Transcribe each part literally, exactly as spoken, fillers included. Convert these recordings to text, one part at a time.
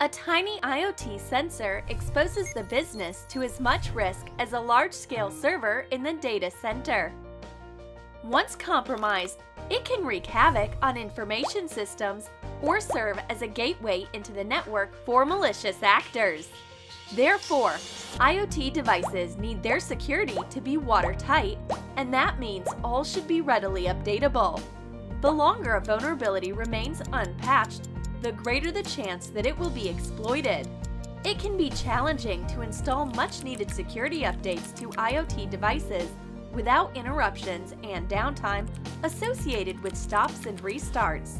A tiny IoT sensor exposes the business to as much risk as a large-scale server in the data center. Once compromised, it can wreak havoc on information systems or serve as a gateway into the network for malicious actors. Therefore, IoT devices need their security to be watertight, and that means all should be readily updatable. The longer a vulnerability remains unpatched, the greater the chance that it will be exploited. It can be challenging to install much-needed security updates to IoT devices without interruptions and downtime associated with stops and restarts.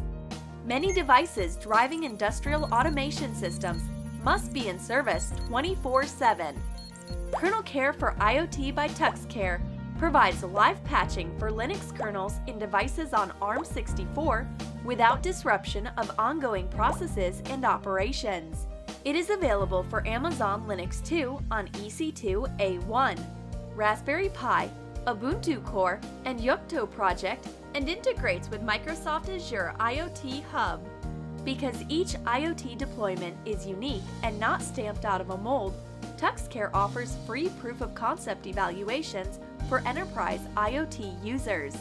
Many devices driving industrial automation systems must be in service twenty-four seven. Kernel Care for IoT by TuxCare provides live patching for Linux kernels in devices on ARM sixty-four without disruption of ongoing processes and operations. It is available for Amazon Linux two on E C two A one, Raspberry Pi, Ubuntu Core, and Yocto Project, and integrates with Microsoft Azure IoT Hub. Because each IoT deployment is unique and not stamped out of a mold, TuxCare offers free proof-of-concept evaluations for enterprise IoT users.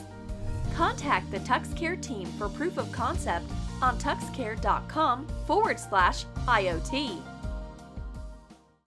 Contact the TuxCare team for proof-of-concept on tuxcare dot com forward slash IoT.